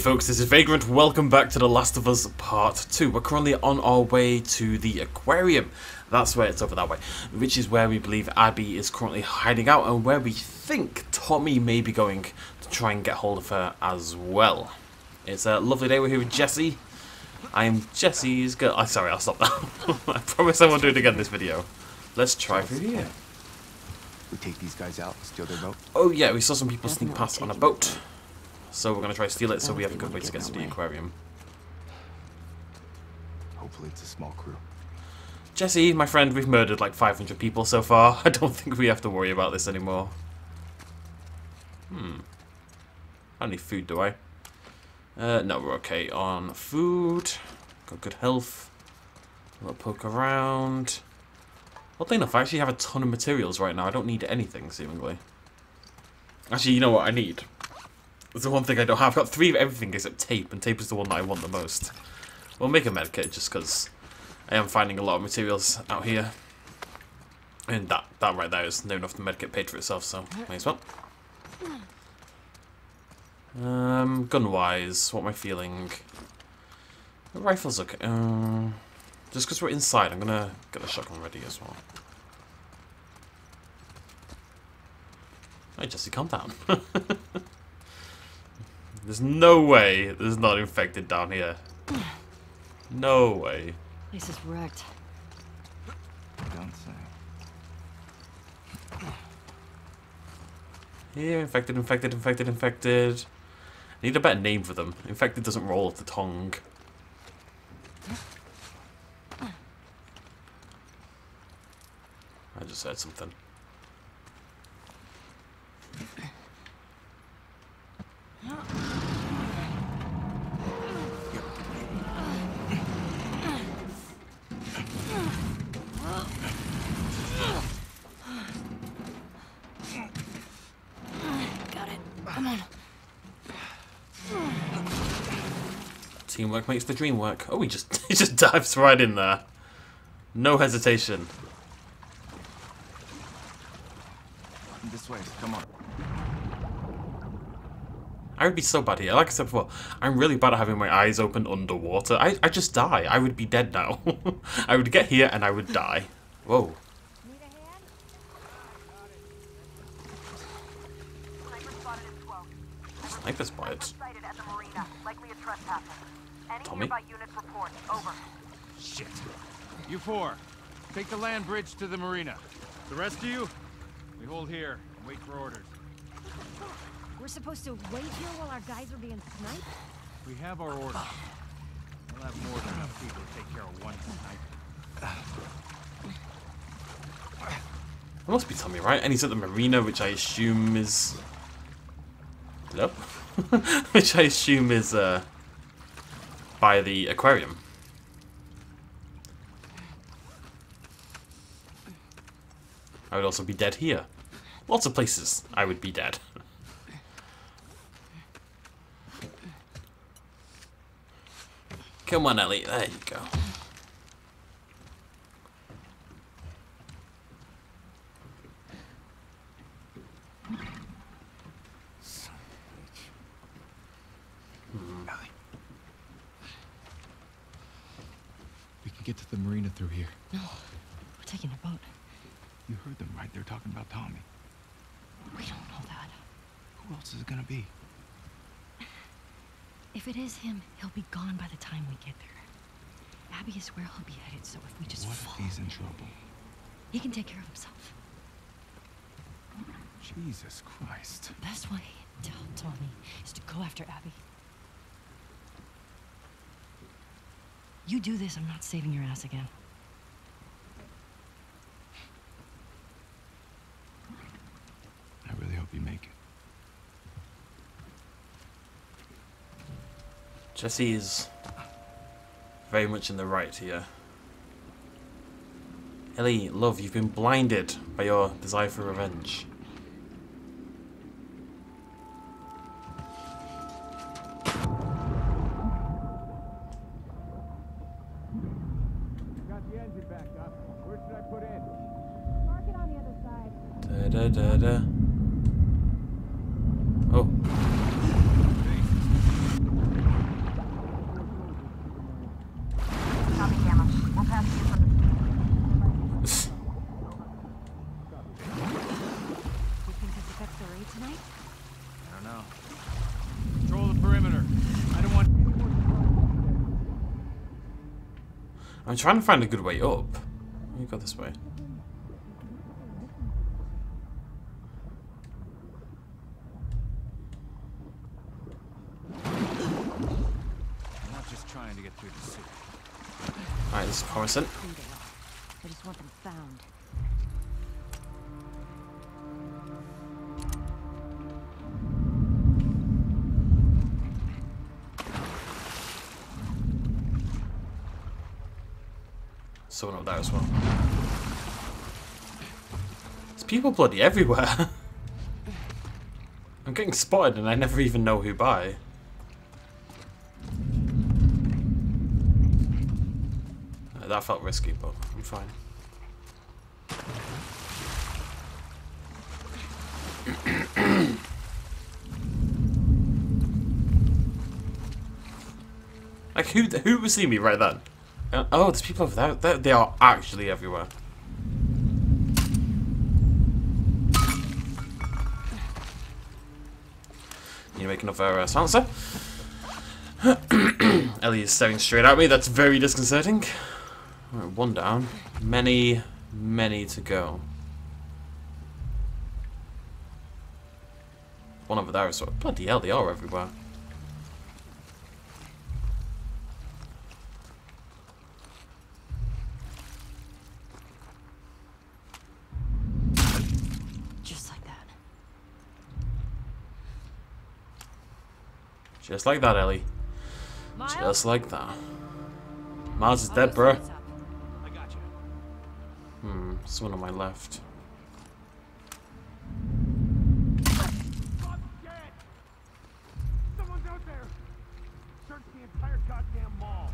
folks, this is Vagrant. Welcome back to The Last of Us Part 2. We're currently on our way to the aquarium. That's where it's over that way, which is where we believe Abby is currently hiding out and where we think Tommy may be going to try and get hold of her as well. It's a lovely day. We're here with Jesse. I am Jesse's girl. I'm sorry, I'll stop that. I promise I won't do it again this video. Let's try through here. We take these guys out, steal their boat. Oh yeah, we saw some people sneak past on a boat. So we're going to try to steal it so we have a good way to get to the aquarium. Hopefully it's a small crew. Jesse, my friend, we've murdered like 500 people so far. I don't think we have to worry about this anymore. How many food do I? No, we're okay on food. Got good health. A little poke around. Oddly enough, I actually have a ton of materials right now. I don't need anything, seemingly. Actually, you know what I need? That's the one thing I don't have. I've got 3 of everything except tape, and tape is the one that I want the most. We'll make a med kit just because I am finding a lot of materials out here. And that right there is near enough the med kit paid for itself, so may as well. Gun-wise, what am I feeling? The rifle's okay. Just because we're inside, I'm going to get the shotgun ready as well. Hey, Jesse, calm down. There's no way there's not infected down here. No way. This is wrecked. Don't say. Here, infected, infected, infected, infected. I need a better name for them. Infected doesn't roll off the tongue. I just heard something. Teamwork makes the dream work. Oh, he just dives right in there. No hesitation. This way, come on. I would be so bad here. Like I said before, I'm really bad at having my eyes open underwater. I just die. I would be dead now. I would get here and I would die. Whoa. Sniper spotted. Tommy? Shit. You 4, take the land bridge to the marina. The rest of you, we hold here and wait for orders. We're supposed to wait here while our guys are being sniped? We have our orders. We'll have more than enough people to take care of one sniper. It must be Tommy, right? And he's at the marina, which I assume is... Hello? Which I assume is, by the aquarium. I would also be dead here. Lots of places I would be dead. Come on, Ellie. There you go. Get to the marina through here. No, we're taking the boat. You heard them, right? They're talking about Tommy. We don't know that. Who else is it gonna be? If it is him, he'll be gone by the time we get there. Abby is where he'll be headed, so if we just follow him, he's in trouble. He can take care of himself. Jesus Christ. The best way to help Tommy is to go after Abby. You do this, I'm not saving your ass again. I really hope you make it. Jesse is very much in the right here. Ellie, love, you've been blinded by your desire for revenge. Oh. I'm trying to find a good way up. You go this way. I'm not just trying to get through the city. Alright, this is Coruscant. I just want them found. Someone up there as well. There's people bloody everywhere. I'm getting spotted and I never even know who by. No, that felt risky, but I'm fine. Like who would see me right then? Oh, there's people over there. They are actually everywhere. You make another silencer. Ellie is staring straight at me. That's very disconcerting. Right, one down. Many, many to go. One over there as well. Bloody hell, they are everywhere. Just like that, Ellie. Miles? Just like that. Miles is dead, bro. I got you. Hmm, someone on my left. Someone's out there. Search the entire goddamn mall.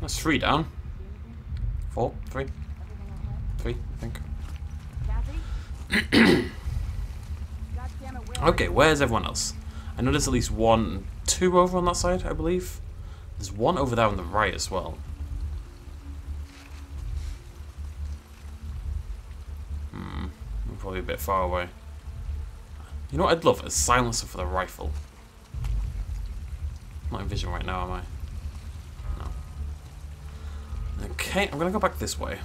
That's three down. Four, three. Three, I think. Okay, where's everyone else? I know there's at least one... two over on that side, I believe. There's one over there on the right as well. Hmm, I'm probably a bit far away. You know what I'd love? A silencer for the rifle. I'm not in vision right now, am I? No. Okay, I'm gonna go back this way.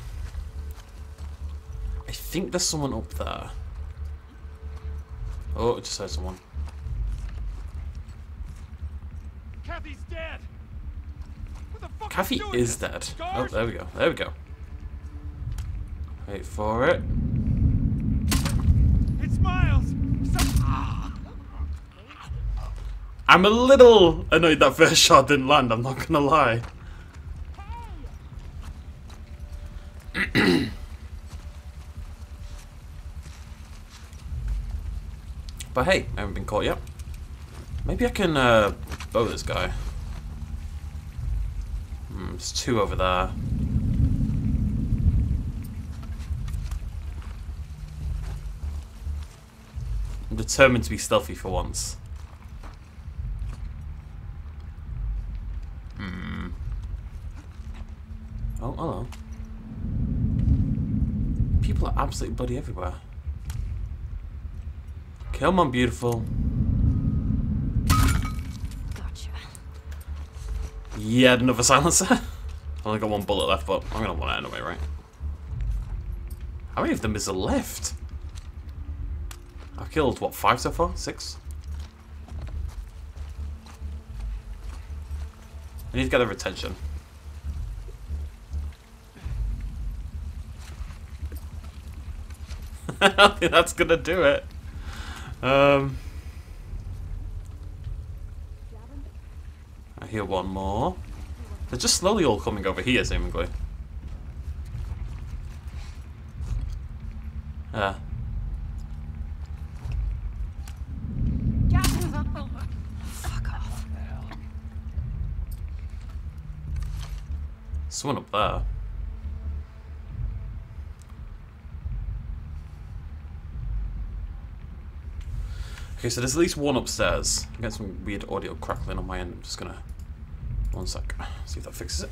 I think there's someone up there. Oh, I just heard someone. Kathy's dead. What the fuck? Kathy is dead. Scars? Oh, there we go. There we go. Wait for it. It's Miles. I'm a little annoyed that first shot didn't land. I'm not gonna lie. But hey, I haven't been caught yet. Maybe I can bow this guy. There's two over there. I'm determined to be stealthy for once. Hmm. Oh, hello. People are absolutely bloody everywhere. Come on, beautiful. Yeah, another silencer. I've only got one bullet left, but I'm gonna want it anyway, right? How many of them is there left? I've killed, what, 5 so far? 6? I need to get their attention. I don't think that's gonna do it. I hear one more. They're just slowly all coming over here, seemingly. Ah. Fuck off. Someone up there. Okay, so there's at least one upstairs. I got some weird audio crackling on my end. I'm just gonna. One sec, see if that fixes it.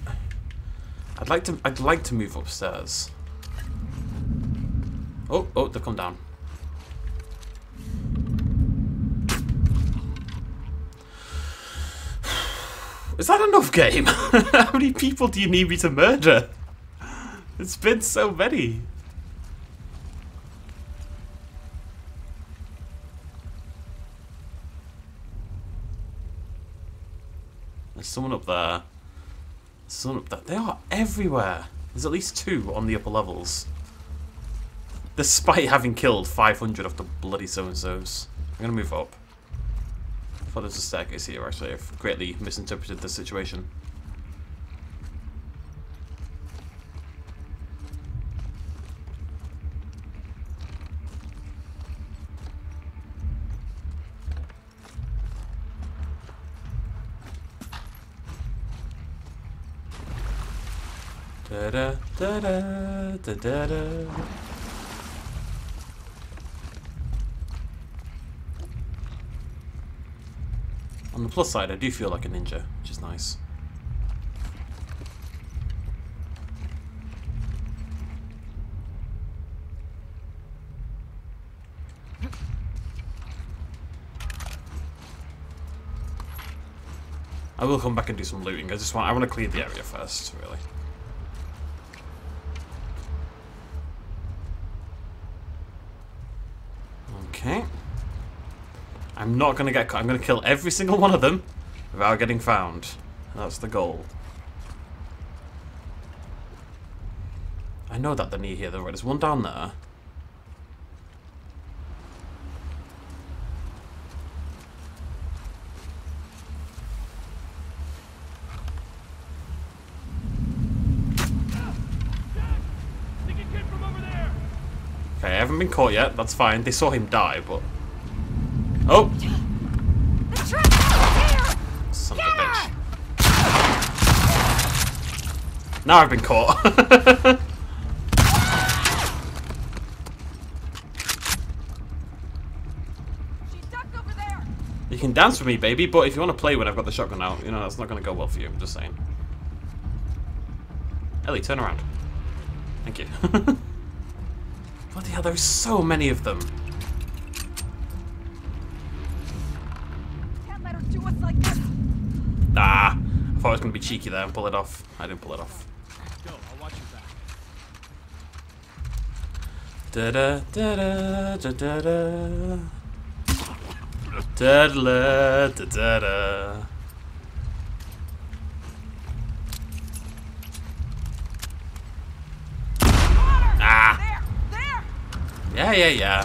I'd like to move upstairs. Oh, they've come down. Is that enough, game? How many people do you need me to murder? It's been so many. There's someone up there. Someone up there. They are everywhere. There's at least two on the upper levels. Despite having killed 500 of the bloody so-and-sos. I'm going to move up. I thought there was a staircase here, actually. I've greatly misinterpreted the situation. Da-da, da-da, da-da-da. On the plus side, I do feel like a ninja, which is nice. I will come back and do some looting. I want to clear the area first, really. Okay. I'm not going to get caught. I'm going to kill every single one of them without getting found. That's the goal. I know that they're near here, though. Right? There's one down there. Okay, I haven't been caught yet. That's fine. They saw him die, but... Oh! The trap is here! Son of a bitch. Now I've been caught. She's ducked over there. You can dance with me, baby, but if you want to play when I've got the shotgun out, you know, that's not going to go well for you, I'm just saying. Ellie, turn around. Thank you. Bloody hell, there's so many of them. Nah, I thought I was going to be cheeky there and pull it off. I didn't pull it off. Da-da, da-da, da-da-da. Da-da, da-da-da. Ah! Yeah, yeah, yeah.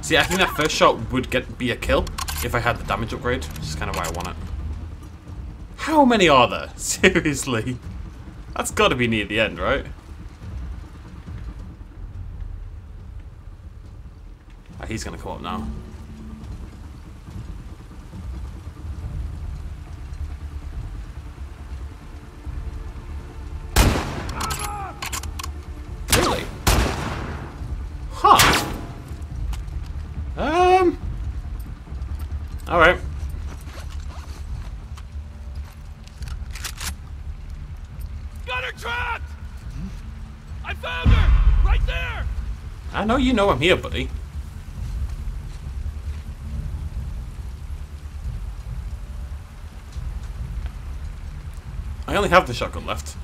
See, I think that first shot would be a kill if I had the damage upgrade, which is kind of why I want it. How many are there? Seriously. That's got to be near the end, right? Oh, he's going to come up now. Really? Huh. Alright. Got her trapped! I found her! Right there! I know you know I'm here, buddy. I only have the shotgun left.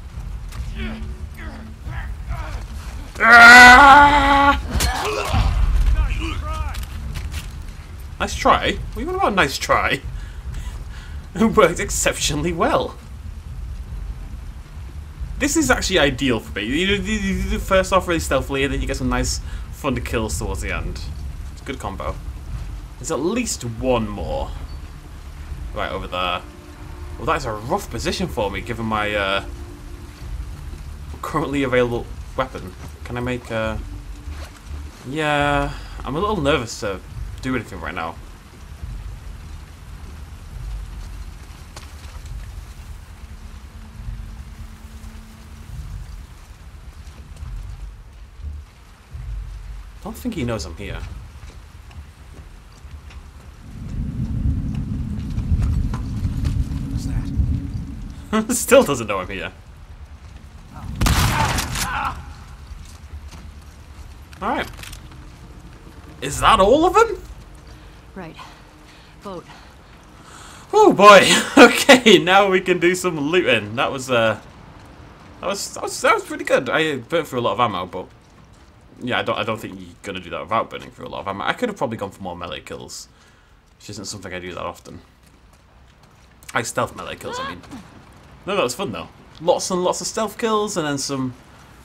Nice try? What do you want about a nice try? It worked exceptionally well. This is actually ideal for me. You do the first off really stealthily and then you get some nice fun kills towards the end. It's a good combo. There's at least one more. Right over there. Well, that is a rough position for me given my currently available weapon. Can I make a... Yeah, I'm a little nervous to... do anything right now. I don't think he knows I'm here. What's that? Still doesn't know I'm here. All right. Is that all of them? Right. Vote. Oh boy. Okay, now we can do some looting. That was pretty good. I burnt through a lot of ammo, but yeah, I don't think you're gonna do that without burning through a lot of ammo. I could have probably gone for more melee kills, which isn't something I do that often. Like stealth melee kills, I mean. No, that was fun though. Lots and lots of stealth kills, and then some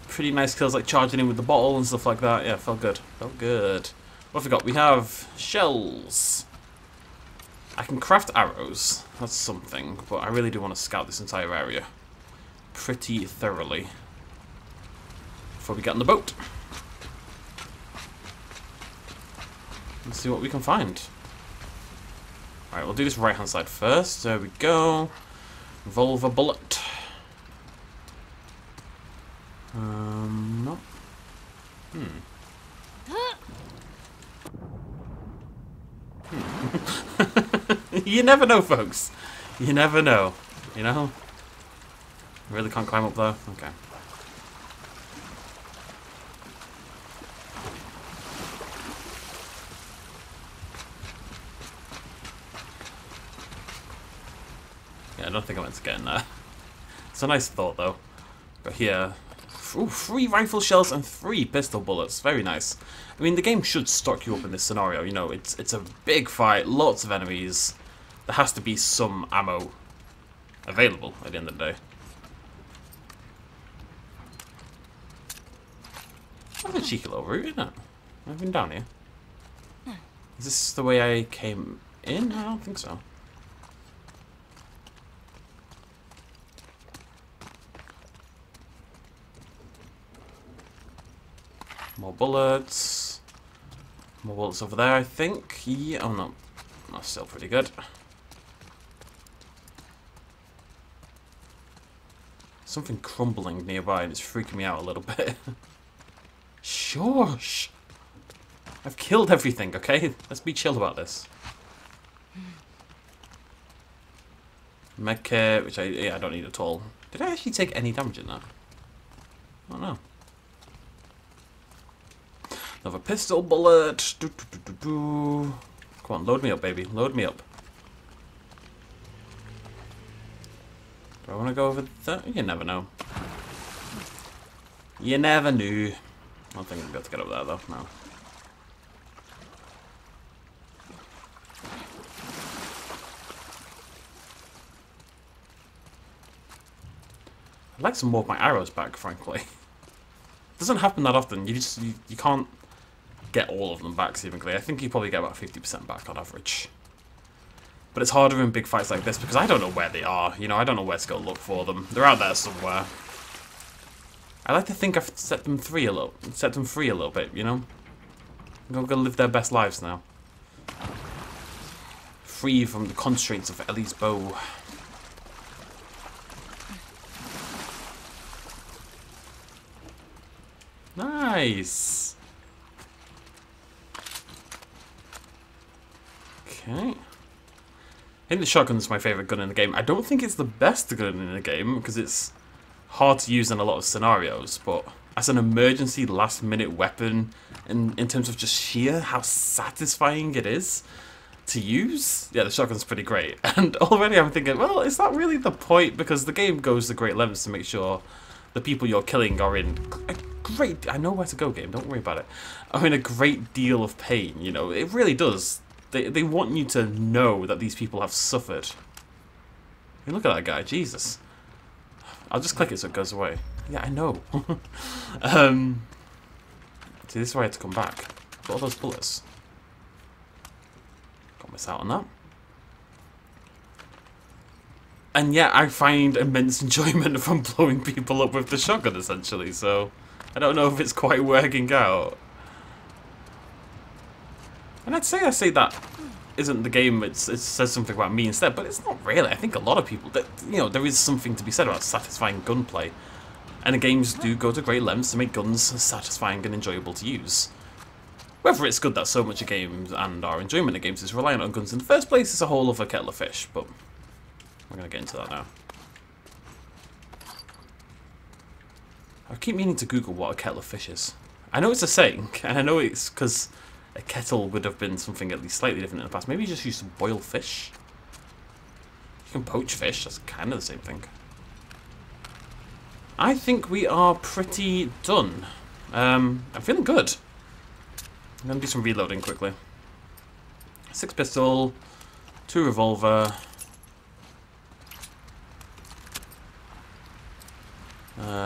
pretty nice kills like charging in with the bottle and stuff like that. Yeah, felt good. Felt good. What have we got? We have shells. I can craft arrows. That's something. But I really do want to scout this entire area pretty thoroughly before we get on the boat. Let's see what we can find. Alright, we'll do this right hand side first. There we go. Revolver bullet. No. You never know, folks. You never know. You know? Really can't climb up there? Okay. Yeah, I don't think I meant to get in there. It's a nice thought, though. But here... Ooh, 3 rifle shells and 3 pistol bullets. Very nice. I mean, the game should stock you up in this scenario. You know, it's a big fight, lots of enemies. There has to be some ammo available at the end of the day. That's a cheeky little route, isn't it? I've been down here. Is this the way I came in? I don't think so. More bullets. More bullets over there, I think. Yeah, oh no. That's still pretty good. Something crumbling nearby and it's freaking me out a little bit. Shush! I've killed everything, okay? Let's be chill about this. Medkit, which I don't need at all. Did I actually take any damage in that? I don't know. Another pistol bullet. Come on, load me up, baby. Load me up. Do I want to go over there? You never know. You never knew. I don't think I'm going to get up there, though. No. I'd like some more of my arrows back, frankly. It doesn't happen that often. You can't get all of them back, seemingly. I think you probably get about 50% back on average. But it's harder in big fights like this because I don't know where they are. You know, I don't know where to go look for them. They're out there somewhere. I like to think I've set them free a little bit, you know? They're gonna live their best lives now. Free from the constraints of Ellie's bow. Nice! Okay. I think the shotgun is my favourite gun in the game. I don't think it's the best gun in the game because it's hard to use in a lot of scenarios, but as an emergency last minute weapon in terms of just sheer how satisfying it is to use, yeah, the shotgun's pretty great. And already I'm thinking, well, is that really the point? Because the game goes to great lengths to make sure the people you're killing are in a great... I know where to go, game, don't worry about it. Are in a great deal of pain, you know. It really does. They want you to know that these people have suffered. I mean, look at that guy, Jesus. I'll just click it so it goes away. Yeah, I know. See, this is where I had to come back. Got all those bullets. Can't miss out on that. And yeah, I find immense enjoyment from blowing people up with the shotgun, essentially, so I don't know if it's quite working out. And I'd say that isn't the game. It says something about me instead, but it's not really. I think a lot of people, that, you know, there is something to be said about satisfying gunplay, and the games do go to great lengths to make guns satisfying and enjoyable to use. Whether it's good that so much of games and our enjoyment of games is reliant on guns in the first place is a whole other kettle of fish. But we're gonna get into that now. I keep meaning to Google what a kettle of fish is. I know it's a saying, and I know it's because a kettle would have been something at least slightly different in the past. Maybe you just used to boil fish. You can poach fish, that's kind of the same thing. I think we are pretty done. I'm feeling good. I'm going to do some reloading quickly. 6 pistol, 2 revolver.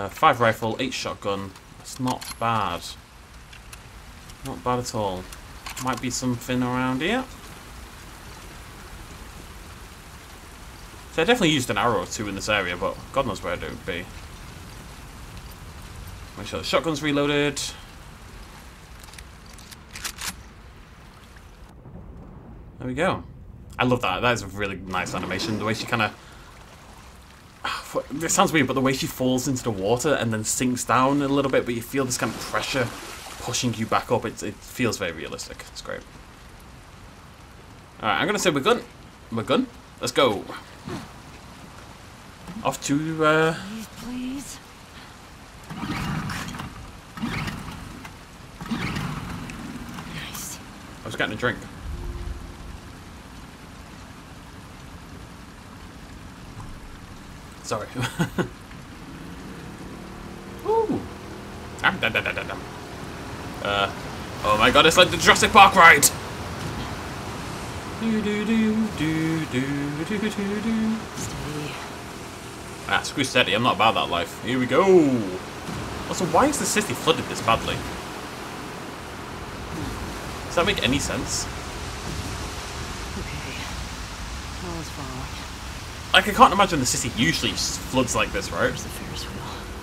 Five rifle, 8 shotgun. That's not bad. Not bad at all. Might be something around here. So I definitely used an arrow or two in this area, but God knows where it would be. Make sure the shotgun's reloaded. There we go. I love that. That is a really nice animation. The way she kind of... It sounds weird, but the way she falls into the water and then sinks down a little bit, but you feel this kind of pressure pushing you back up. It feels very realistic. It's great. Alright, I'm going to say we're good. We're good. Let's go. Off to... Please, please. Nice. I was getting a drink. Sorry. Ooh. Oh my god, it's like the Jurassic Park ride! Ah, screw steady, I'm not about that life. Here we go! Also, why is the city flooded this badly? Does that make any sense? Okay. All's following. Like, I can't imagine the city usually floods like this, right?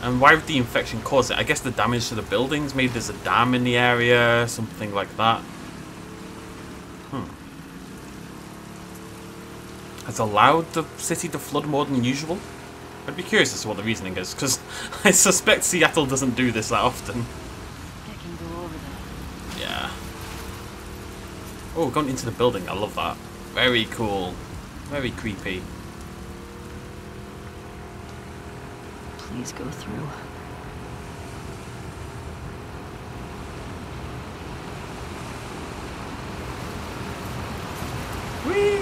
And why would the infection cause it? I guess the damage to the buildings. Maybe there's a dam in the area, something like that. Has allowed the city to flood more than usual? I'd be curious as to what the reasoning is, because I suspect Seattle doesn't do this that often. I can go over that. Yeah. Oh, we've gone into the building. I love that. Very cool. Very creepy. Please go through. Whee!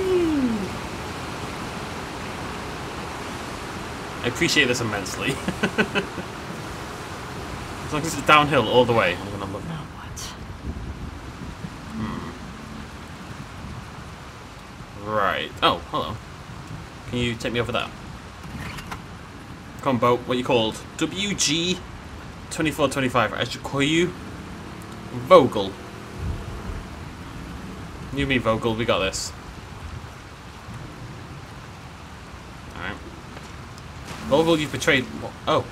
I appreciate this immensely. As long as it's downhill all the way. I'm gonna look now. What? Right. Oh, hello. Can you take me over there? Combo, what you called? WG 2425. I should call you Vogel. You mean Vogel, we got this. Alright. Vogel, you've betrayed. Oh.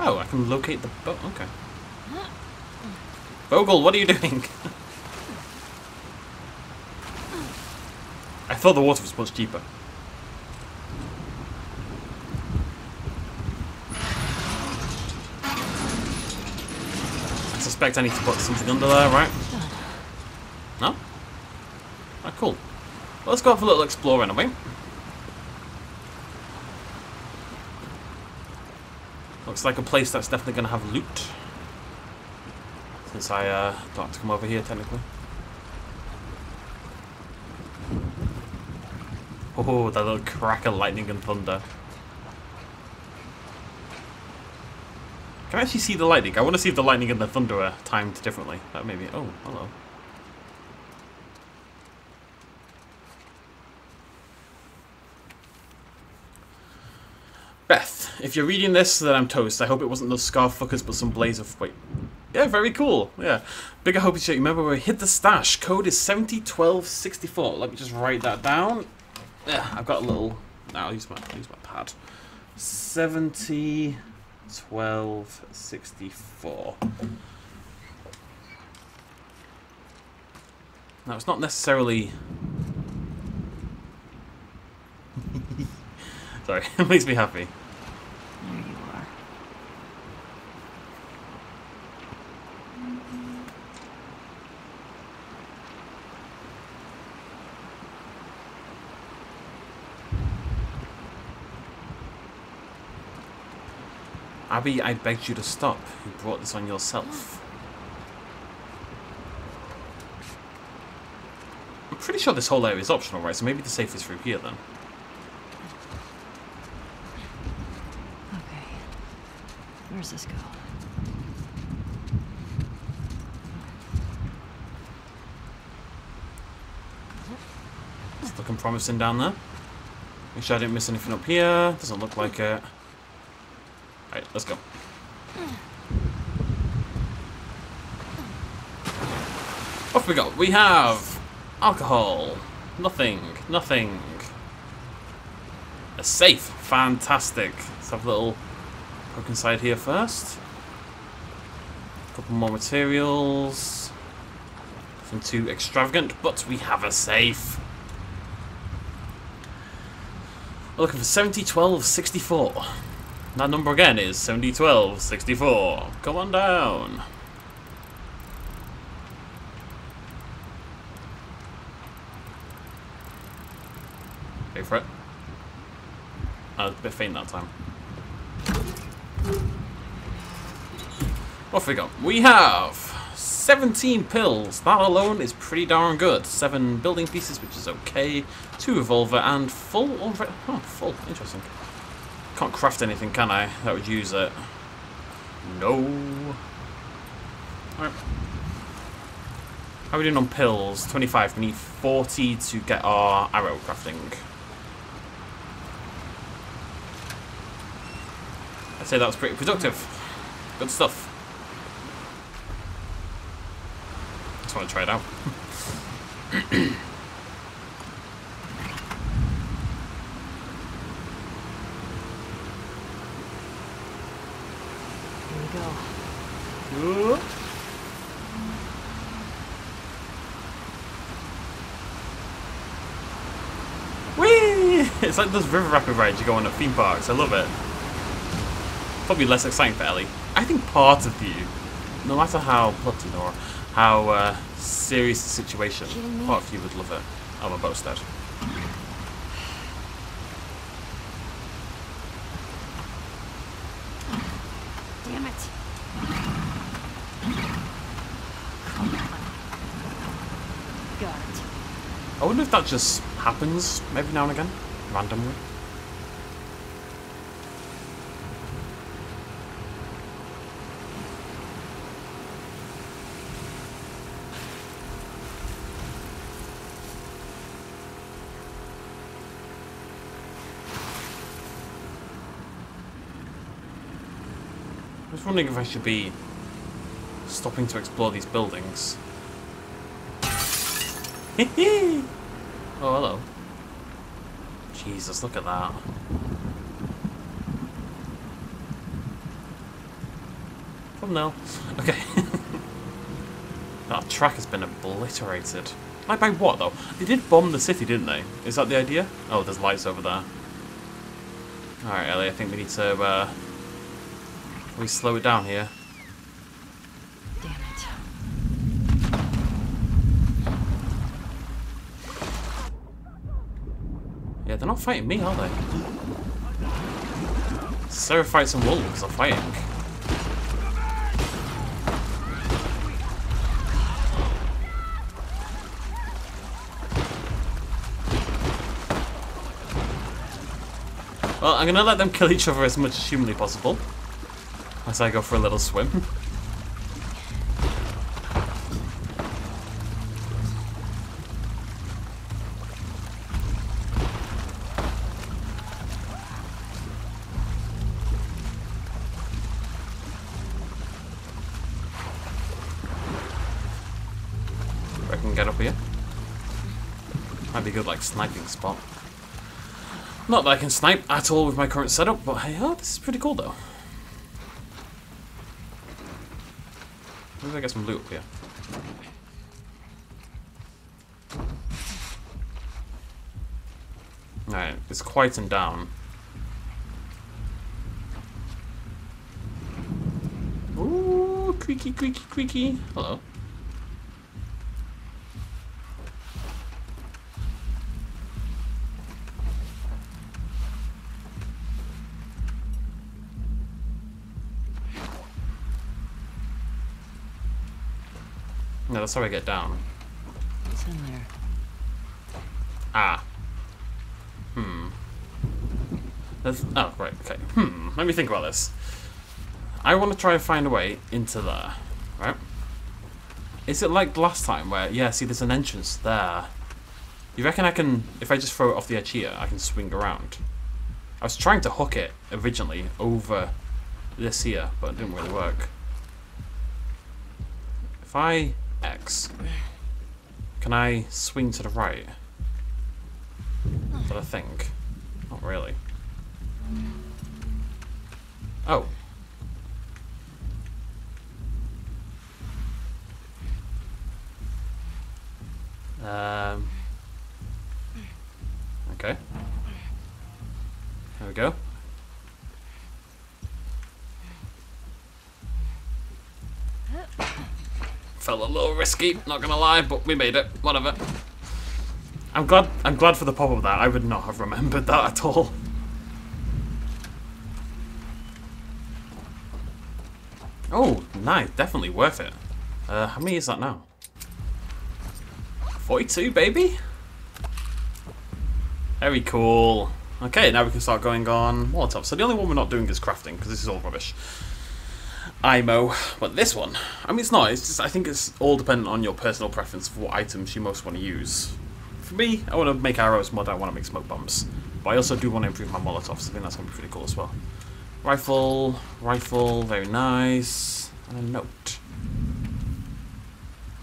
Oh, I can locate the boat. Okay. Vogel, what are you doing? I thought the water was much deeper. I suspect I need to put something under there, right? No? Alright, cool. Well, let's go off a little explore anyway. Looks like a place that's definitely going to have loot. Since I don't have to come over here, technically. Oh, that little crack of lightning and thunder. Can I actually see the lightning? I want to see if the lightning and the thunder are timed differently. That may be... Oh, hello. Beth, if you're reading this, then I'm toast. I hope it wasn't those scarf fuckers, but some blaze of... Wait. Yeah, very cool. Yeah. Bigger hope is you remember where we hid the stash. Code is 701264. Let me just write that down. Yeah, I've got a little... No, I'll use my pad. 70... 1264. Now it's not necessarily. Sorry, it makes me happy. There you are. Abby, I begged you to stop. You brought this on yourself. I'm pretty sure this whole area is optional, right? So maybe the safe is through here then. Okay. Where does this go? It's looking promising down there. Make sure I didn't miss anything up here. Doesn't look like it. Alright, let's go. Off we go. We have alcohol. Nothing. Nothing. A safe. Fantastic. Let's have a little poke inside here first. A couple more materials. Nothing too extravagant, but we have a safe. We're looking for 701264. That number again is 701264. Come on down. Go for it. I was a bit faint that time. Off we go. We have 17 pills. That alone is pretty darn good. 7 building pieces, which is okay. 2 revolver and full already. Oh, full. Interesting. Can't craft anything, can I? That would use it. No. Alright. How are we doing on pills? 25. We need 40 to get our arrow crafting. I'd say that was pretty productive. Good stuff. Just want to try it out. Here we go. Whee! It's like those river rapid rides you go on at theme parks. I love it. Probably less exciting for Ellie. I think part of you, no matter how bloody or how serious the situation, part of you would love it. I'm a boat's dead. Damn it. Got it. I wonder if that just happens every now and again, randomly. I was wondering if I should be stopping to explore these buildings. Oh, hello. Jesus, look at that. Thumbnail. Okay. That track has been obliterated. Like, by what, though? They did bomb the city, didn't they? Is that the idea? Oh, there's lights over there. Alright, Ellie, I think we need to, we slow it down here. Damn it. Yeah, they're not fighting me, are they? Seraphites and wolves are fighting. Well, I'm gonna let them kill each other as much as humanly possible. As I go for a little swim. I can get up here. Might be a good, like, sniping spot. Not that I can snipe at all with my current setup, but hey, oh, this is pretty cool though. Maybe I get some loot up here. Alright, it's quieting down. Ooh, creaky, creaky, creaky. Hello. No, that's how I get down. What's in there? Ah. Hmm. That's, oh, right, okay. Hmm, let me think about this. I want to try and find a way into there, right? Is it like last time where, yeah, see, there's an entrance there. You reckon I can, if I just throw it off the edge here, I can swing around? I was trying to hook it originally over this here, but it didn't really work. If I X, can I swing to the right? But I think, not really. Oh. Okay. There we go. Felt a little risky, not gonna lie, but we made it. Whatever. I'm glad for the pop of that. I would not have remembered that at all. Oh, nice. Definitely worth it. How many is that now? 42, baby? Very cool. Okay, now we can start going on Molotov. So the only one we're not doing is crafting, because this is all rubbish. IMO. But this one, I mean, it's not. It's just, I think it's all dependent on your personal preference for what items you most want to use. For me, I want to make arrows more than I want to make smoke bombs. But I also do want to improve my Molotovs. So I think that's going to be pretty cool as well. Rifle, very nice. And a note.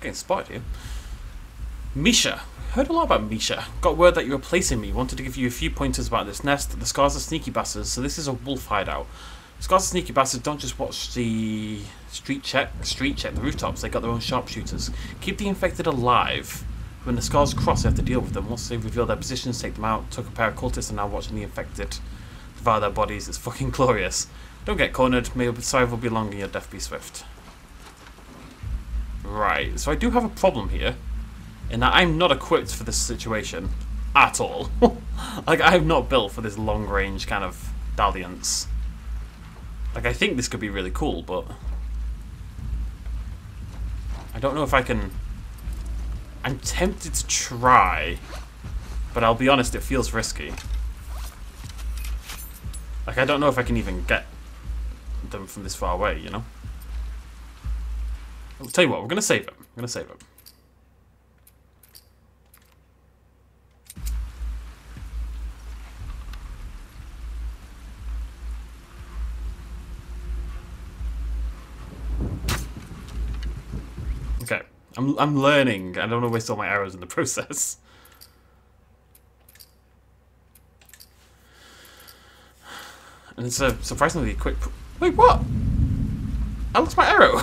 Getting spotted here. Misha. Heard a lot about Misha. Got word that you were placing me. Wanted to give you a few pointers about this nest. The Scars are sneaky bastards, so this is a wolf hideout. Scars are sneaky bastards don't just watch the street check the rooftops. They got their own sharpshooters. Keep the infected alive. When the Scars cross, they have to deal with them. Once they've revealed their positions, take them out. Took a pair of cultists and now watching the infected devour their bodies. It's fucking glorious. Don't get cornered. May your survival be long and your death be swift. Right, so I do have a problem here. In that I'm not equipped for this situation at all. Like, I'm not built for this long-range kind of dalliance. Like, I think this could be really cool, but... I don't know if I can... I'm tempted to try, but I'll be honest, it feels risky. Like, I don't know if I can even get them from this far away, you know? I'll tell you what, we're going to save it. We're going to save it. I'm learning. I don't want to waste all my arrows in the process. And it's a surprisingly quick. Wait, what? I lost my arrow.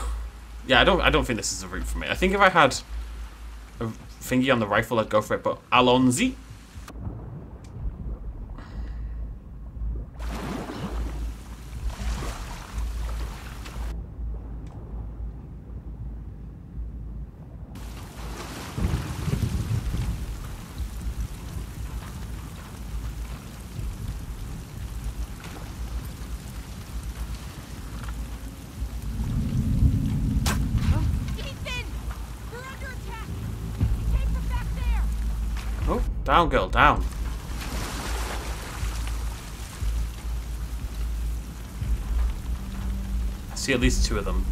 Yeah, I don't think this is a route for me. I think if I had a thingy on the rifle, I'd go for it. But Alonzi. Down, girl, down. I see at least two of them.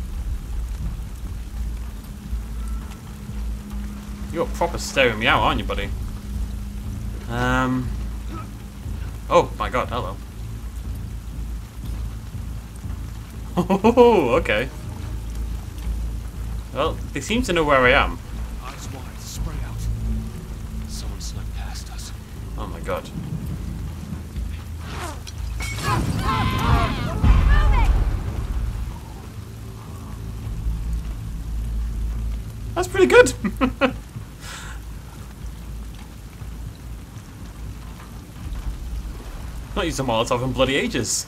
You're proper staring me out, aren't you, buddy? Oh, my God, hello. Oh, okay. Well, they seem to know where I am. Oh my God. That's pretty good. Not used a Molotov in bloody ages.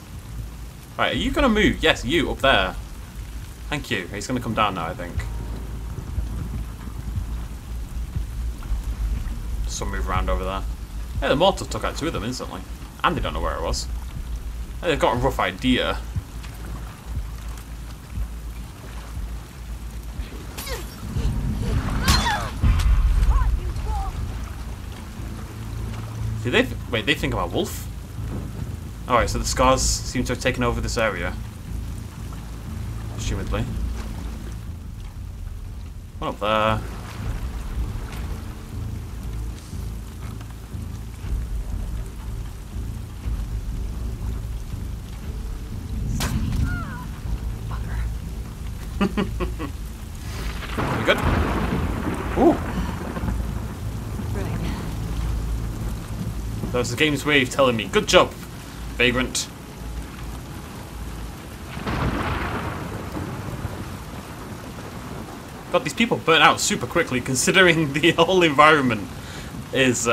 Right, are you gonna move? Yes, you up there. Thank you. He's gonna come down now, I think. So move around over there. Yeah, the Molotov took out two of them instantly. And they don't know where I was. They've got a rough idea. Did they... wait, they think I'm a wolf? Alright, so the Scars seem to have taken over this area. Assumedly. What up there? Pretty good. Ooh. That was the game's way of telling me. Good job, Vagrant. God, these people burn out super quickly considering the whole environment is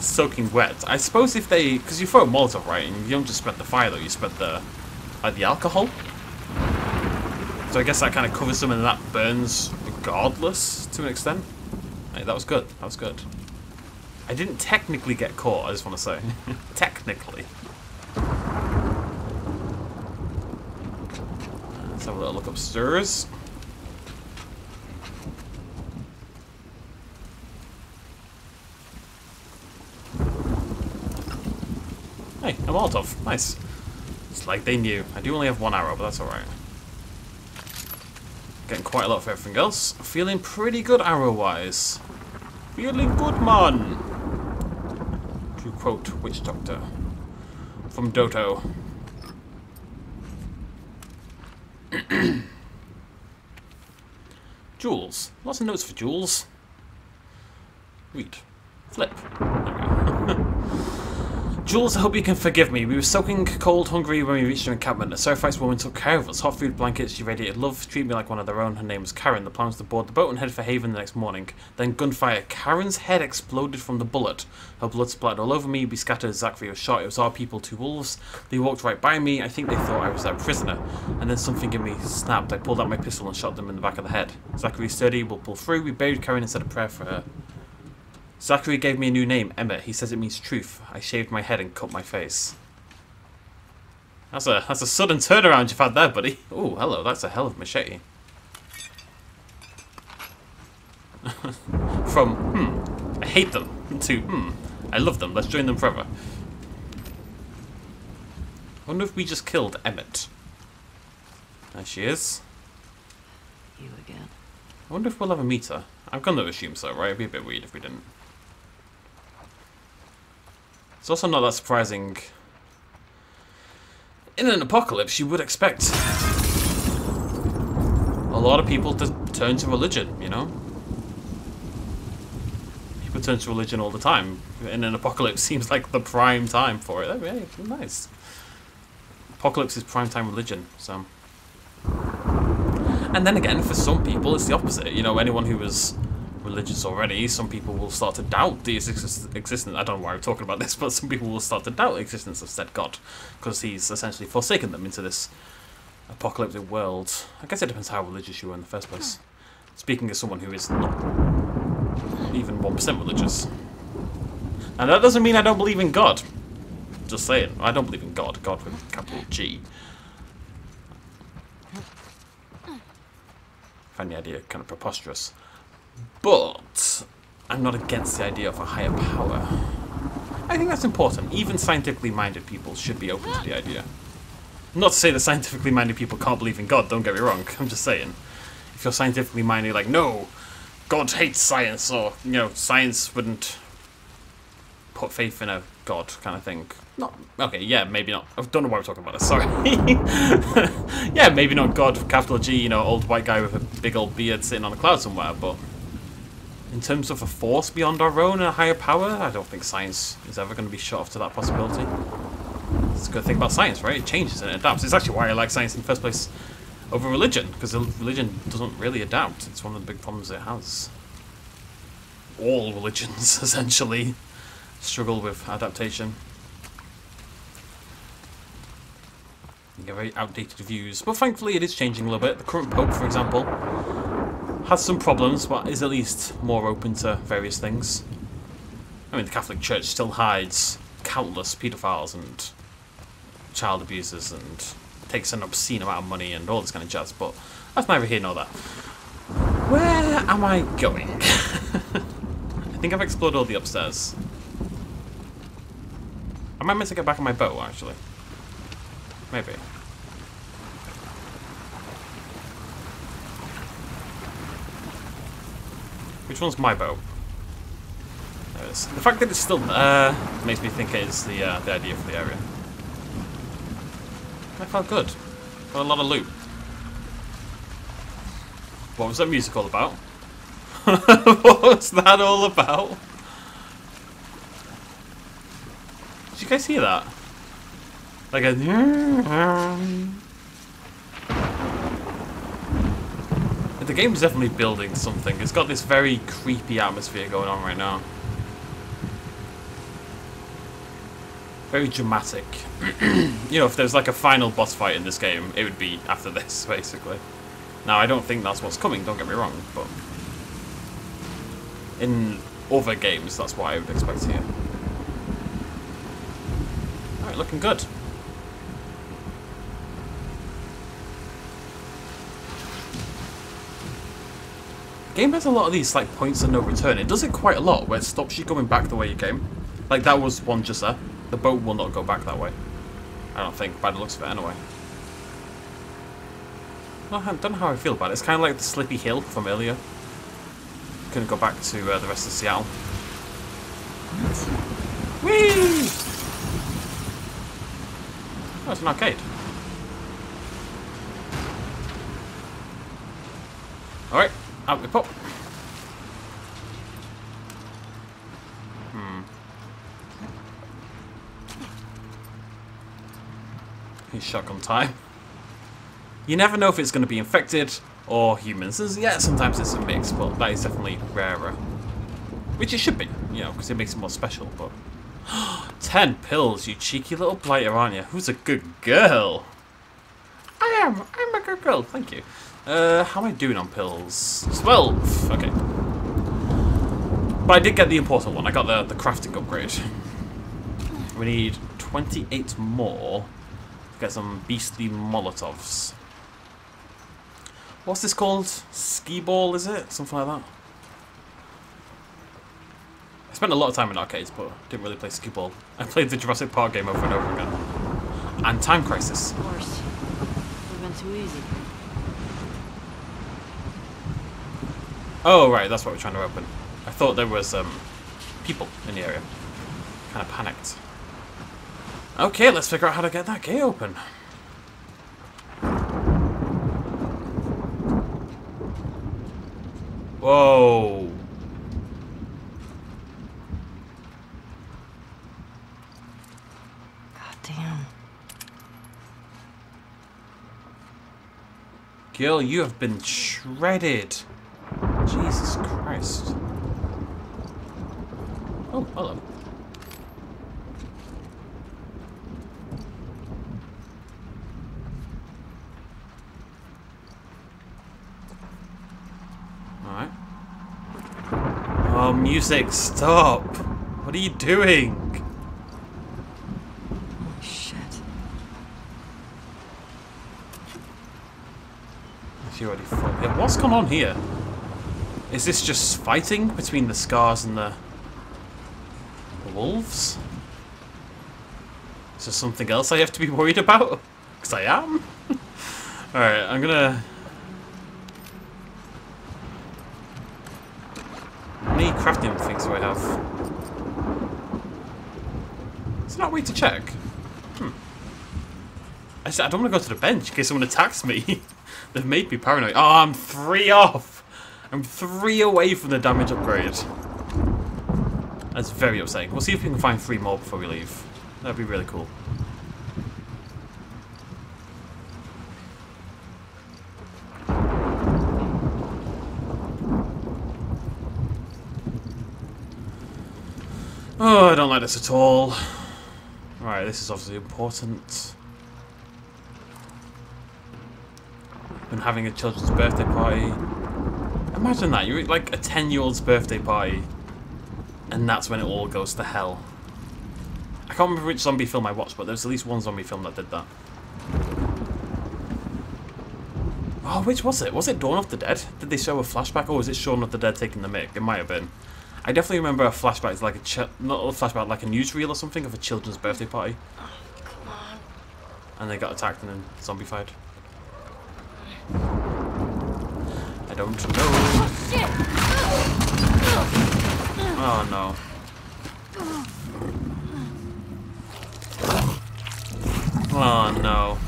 soaking wet. I suppose if they... because you throw a Molotov, right? And you don't just spread the fire, though. You spread the alcohol. So I guess that kind of covers them and that burns regardless, to an extent. Hey, that was good. That was good. I didn't technically get caught, I just want to say. Technically. Let's have a little look upstairs. Hey, a Molotov. Nice. It's like they knew. I do only have one arrow, but that's alright. Getting quite a lot of everything else. Feeling pretty good arrow-wise. Feeling good, man. To quote Witch Doctor from Doto. Jules. Lots of notes for Jules. Read. Flip. There we go. Jules, I hope you can forgive me. We were soaking cold, hungry when we reached your encampment. A Seraphites woman took care of us. Hot food, blankets, she radiated love, treated me like one of their own. Her name was Karen. The plan was to board the boat and head for Haven the next morning. Then gunfire. Karen's head exploded from the bullet. Her blood splattered all over me. We scattered. Zachary was shot. It was our people, two wolves. They walked right by me. I think they thought I was their prisoner. And then something in me snapped. I pulled out my pistol and shot them in the back of the head. Zachary sturdy will pull through. We buried Karen and said a prayer for her. Zachary gave me a new name, Emmett. He says it means truth. I shaved my head and cut my face. That's a sudden turnaround you've had there, buddy. Oh, hello. That's a hell of a machete. From, I hate them, to, I love them. Let's join them forever. I wonder if we just killed Emmett. There she is. You again. I wonder if we'll ever meet her. I'm going to assume so, right? It'd be a bit weird if we didn't. It's also not that surprising. In an apocalypse, you would expect a lot of people to turn to religion, you know? People turn to religion all the time. In an apocalypse seems like the prime time for it. That'd be, nice. Apocalypse is prime time religion, so... and then again, for some people, it's the opposite. You know, anyone who is religious already, some people will start to doubt the existence. I don't know why I'm talking about this, but some people will start to doubt the existence of said God, because he's essentially forsaken them into this apocalyptic world. I guess it depends how religious you are in the first place. Speaking as someone who is not even 1% religious. And that doesn't mean I don't believe in God. Just saying. I don't believe in God. God with capital G. I find the idea kind of preposterous, but I'm not against the idea of a higher power. I think that's important. Even scientifically minded people should be open to the idea. Not to say that scientifically minded people can't believe in God, don't get me wrong, I'm just saying. If you're scientifically minded, like, no, God hates science, or, you know, science wouldn't put faith in a God kind of thing. Not, okay, yeah, maybe not. I don't know why we're talking about this, sorry. Yeah, maybe not God, capital G, you know, old white guy with a big old beard sitting on a cloud somewhere, but in terms of a force beyond our own and a higher power, I don't think science is ever going to be shut off to that possibility. It's a good thing about science, right? It changes and it adapts. It's actually why I like science in the first place over religion, because religion doesn't really adapt. It's one of the big problems it has. All religions, essentially, struggle with adaptation. You get very outdated views, but thankfully it is changing a little bit. The current Pope, for example, has some problems, but is at least more open to various things. I mean, the Catholic Church still hides countless paedophiles and child abusers and takes an obscene amount of money and all this kind of jazz, but that's neither here nor there. Where am I going? I think I've explored all the upstairs. I might miss to get back on my boat, actually. Maybe. Which one's my boat? There it is. The fact that it's still there makes me think it's the idea for the area. That felt good. Got a lot of loot. What was that music all about? What was that all about? Did you guys hear that? Like a... The game's definitely building something. It's got this very creepy atmosphere going on right now. Very dramatic. You know, if there's like a final boss fight in this game, it would be after this, basically. Now, I don't think that's what's coming, don't get me wrong, but... in other games, that's what I would expect here. Alright, looking good. The game has a lot of these like points of no return. It does it quite a lot where it stops you going back the way you came. Like that was one just there. The boat will not go back that way. I don't think, by the looks of it anyway. No, I don't know how I feel about it. It's kind of like the Slippy Hill from earlier. Couldn't go back to the rest of Seattle. Whee! Oh, it's an arcade. Alright, out we pop. He's shotgun time. You never know if it's going to be infected or humans. Yeah, sometimes it's a mix, but that is definitely rarer. Which it should be, you know, because it makes it more special, but... 10 pills, you cheeky little blighter, aren't you? Who's a good girl? I am! I'm a good girl, thank you. How am I doing on pills? 12! Okay. But I did get the important one. I got the crafting upgrade. We need 28 more to get some beastly Molotovs. What's this called? Ski ball, is it? Something like that. I spent a lot of time in arcades, but didn't really play ski ball. I played the Jurassic Park game over and over again. And Time Crisis. Of course. We've been too easy. Oh, right, that's what we're trying to open. I thought there was people in the area. Kind of panicked. Okay, let's figure out how to get that gate open. Whoa. Goddamn. Girl, you have been shredded. Jesus Christ. Oh, hello. Alright. Oh, music, stop! What are you doing? Holy shit. She already fucked it. What's going on here? Is this just fighting between the Scars and the wolves? Is there something else I have to be worried about? Because I am. Alright, I'm gonna... How many crafting things do I have? Is there not a way to check? I said I don't want to go to the bench in case someone attacks me. They've made me paranoid. Oh, I'm 3 off! I'm 3 away from the damage upgrade. That's very upsetting. We'll see if we can find 3 more before we leave. That'd be really cool. Oh, I don't like this at all. Alright, this is obviously important. Been having a children's birthday party. Imagine that, you're at like a 10-year-old's birthday party, and that's when it all goes to hell. I can't remember which zombie film I watched, but there's at least one zombie film that did that. Oh, which was it? Was it Dawn of the Dead? Did they show a flashback, or was it Shaun of the Dead taking the mick? It might have been. I I definitely remember a flashback is like a not a flashback, like a newsreel or something of a children's birthday party. Oh, come on. And they got attacked and then zombified. I don't know. Oh, shit. Oh no. Oh no.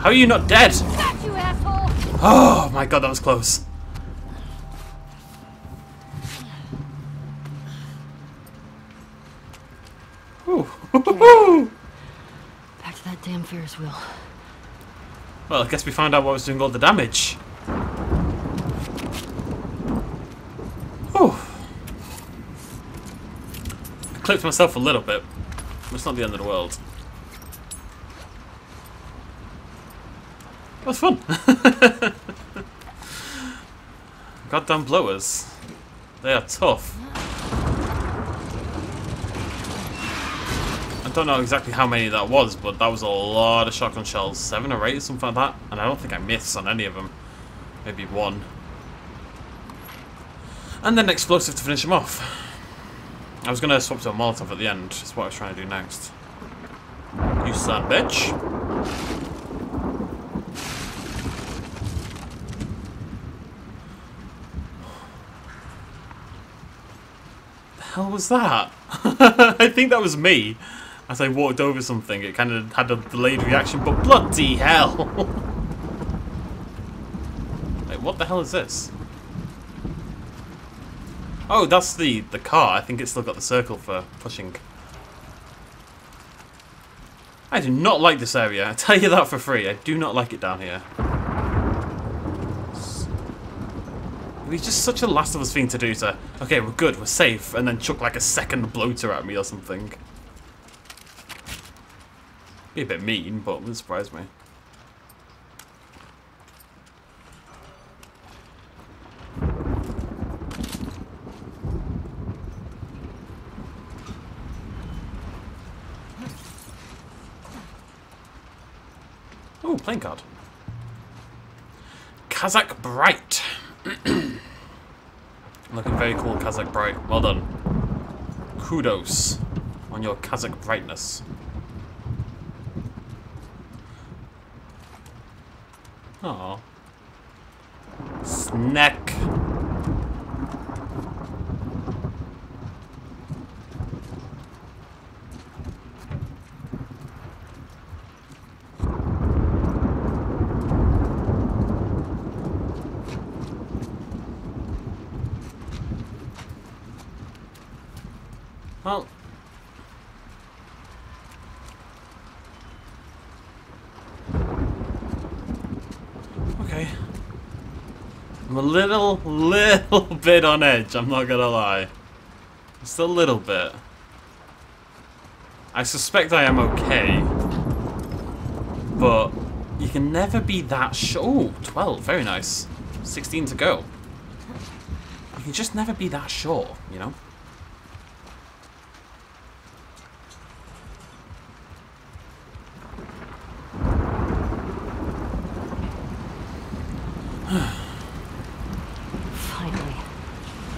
How are you not dead? Got you, asshole. Oh my god, that was close. Ooh. Back to that damn Ferris wheel. Well, I guess we found out what was doing all the damage. Ooh. I clipped myself a little bit. It's not the end of the world. That was fun! Goddamn blowers. They are tough. I don't know exactly how many that was, but that was a lot of shotgun shells. 7 or 8 or something like that. And I don't think I missed on any of them. Maybe one. And then explosive to finish them off. I was going to swap to a Molotov at the end. That's what I was trying to do next. You sad bitch. What was that? I think that was me. As I walked over something, it kind of had a delayed reaction, but bloody hell! Like, what the hell is this? Oh, that's the car. I think it's still got the circle for pushing. I do not like this area. I tell you that for free. I do not like it down here. It's just such a Last of Us thing to do to, okay, we're good, we're safe, and then chuck like a second bloater at me or something. Be a bit mean, but it wouldn't surprise me. Oh, playing card. Kazakh Bright. Looking very cool, Kazakh Bright. Well done. Kudos on your Kazakh brightness. Oh, snack. Well, okay. I'm a little bit on edge, I'm not gonna lie. Just a little bit. I suspect I am okay. But you can never be that sure. Oh, 12, very nice. 16 to go. You can just never be that sure, you know? Finally.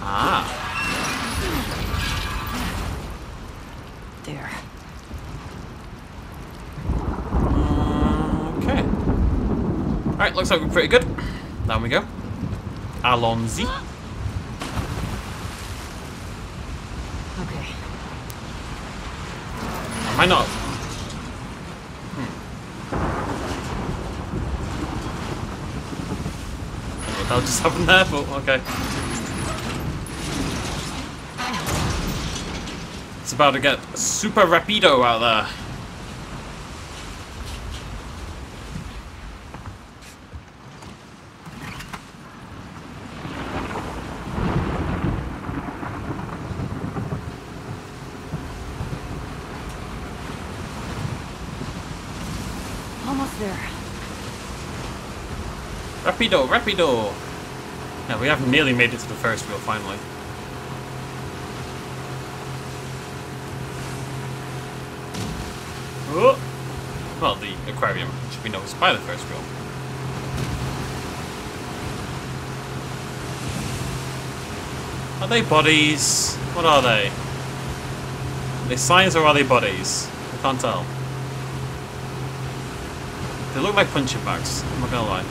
Ah. There. Okay. Alright, looks like we're pretty good. Down we go. Allons-y. Okay. Am I not? I'll just have them there, but okay. It's about to get super rapido out there. Almost there. Rapido, rapido. Now we have nearly made it to the Ferris wheel finally. Oh. Well, the aquarium should be noticed by the Ferris wheel. Are they bodies? What are they? Are they signs or are they bodies? I can't tell. They look like punching bags, I'm not gonna lie.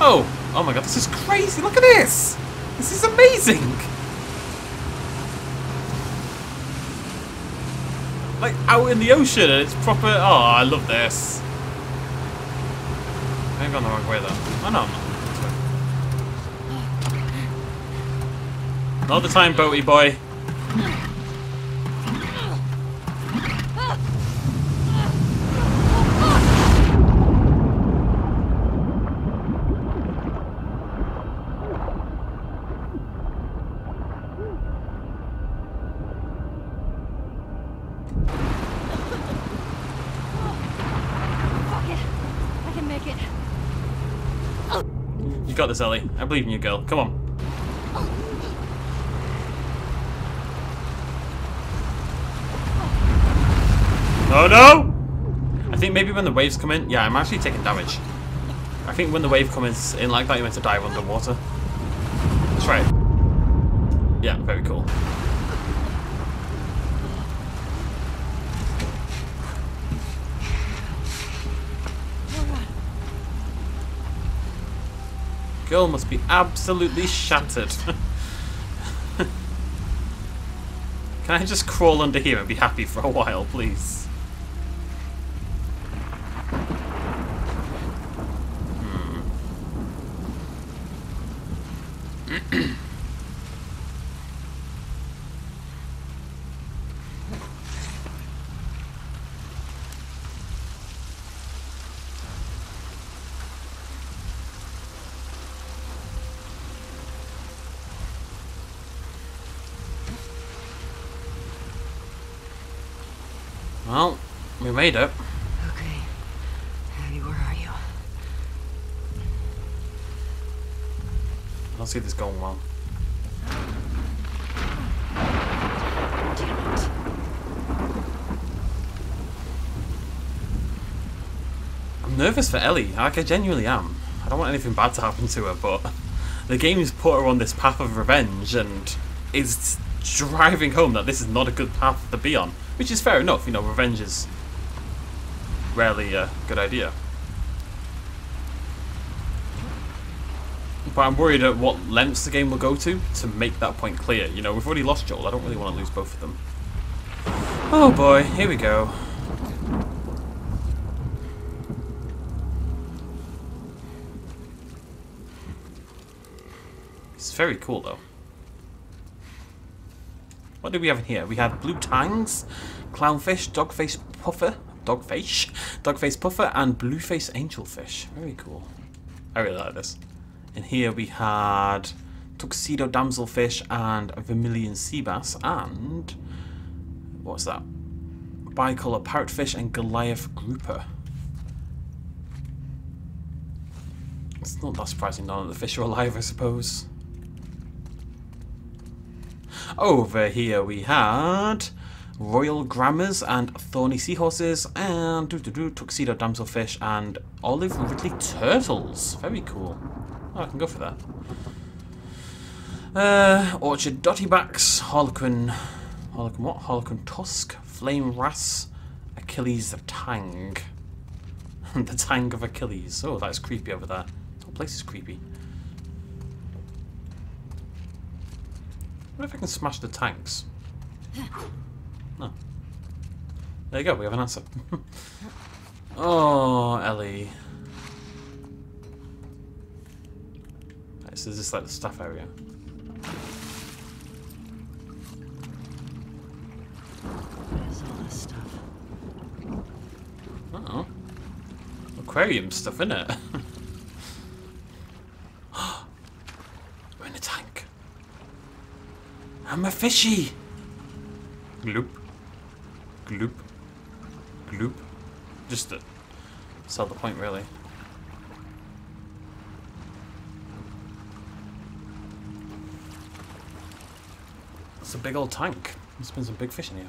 Oh! Oh my god, this is crazy! Look at this! This is amazing! Like, out in the ocean, and it's proper... Oh, I love this. I ain't gone the wrong way, though. Oh, no, I'm not. Not the time, boaty boy. Got this, Ellie. I believe in you, girl. Come on. Oh no! I think maybe when the waves come in, yeah, I'm actually taking damage. I think when the wave comes in like that, you're meant to dive underwater. That's right. Yeah, very cool. Girl must be absolutely shattered. Can I just crawl under here and be happy for a while, please? Well, we made it. Okay. Abby, where are you? I don't see this going well. Damn it. I'm nervous for Ellie. Like, I genuinely am. I don't want anything bad to happen to her, but the game has put her on this path of revenge and is driving home that this is not a good path to be on. Which is fair enough, you know, revenge is rarely a good idea. But I'm worried at what lengths the game will go to make that point clear. You know, we've already lost Joel, I don't really want to lose both of them. Oh boy, here we go. It's very cool though. What do we have in here? We have blue tangs, clownfish, dogface puffer, and blueface angelfish. Very cool. I really like this. And here we had tuxedo damselfish and a vermilion sea bass and what's that? Bicolor parrotfish and Goliath grouper. It's not that surprising none of the fish are alive, I suppose. Over here we had royal grammars and thorny seahorses and tuxedo damselfish and olive ridley turtles. Very cool. Oh, I can go for that. Orchard dottybacks, harlequin what? Harlequin tusk, flame wrasse, Achilles tang. The tang of Achilles. Oh, that's creepy over there. The whole place is creepy. What if I can smash the tanks? No. There you go, we have an answer. Oh, Ellie. Right, so is this like the staff area? stuff. Uh-oh. Aquarium stuff, innit? We're in a tank. I'm a fishy! Gloop. Gloop. Gloop. Just to sell the point, really. It's a big old tank. There's been some big fish in here.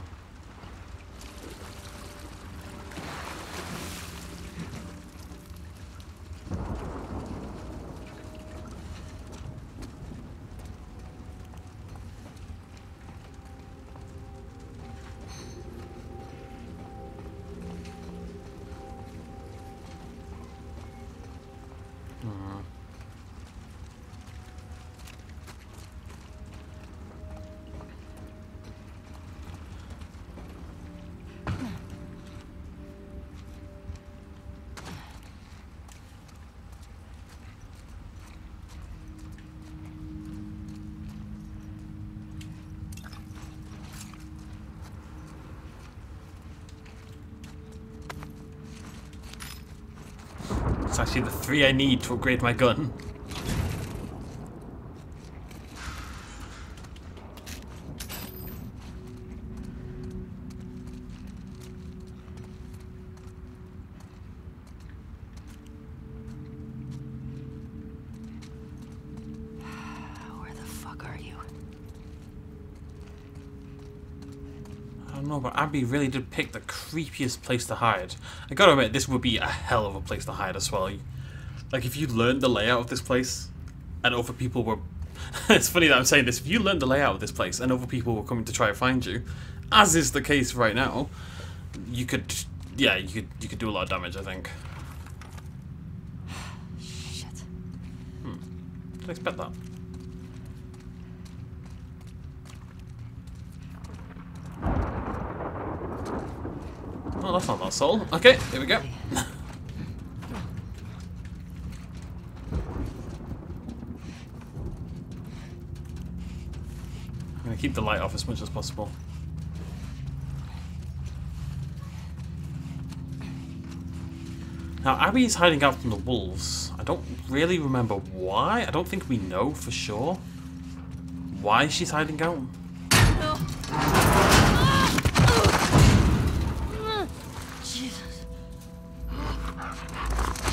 Actually, the three I need to upgrade my gun. Where the fuck are you? I don't know, but Abby really did pick the creepiest place to hide. I gotta admit, this would be a hell of a place to hide as well. Like, if you learned the layout of this place, and other people were... It's funny that I'm saying this. If you learned the layout of this place, and other people were coming to try and find you, as is the case right now, you could... Yeah, you could do a lot of damage, I think. Shit. Didn't expect that. Oh, that's not that soul. Okay, here we go. I'm gonna keep the light off as much as possible. Now, Abby is hiding out from the wolves. I don't really remember why. I don't think we know for sure why she's hiding out.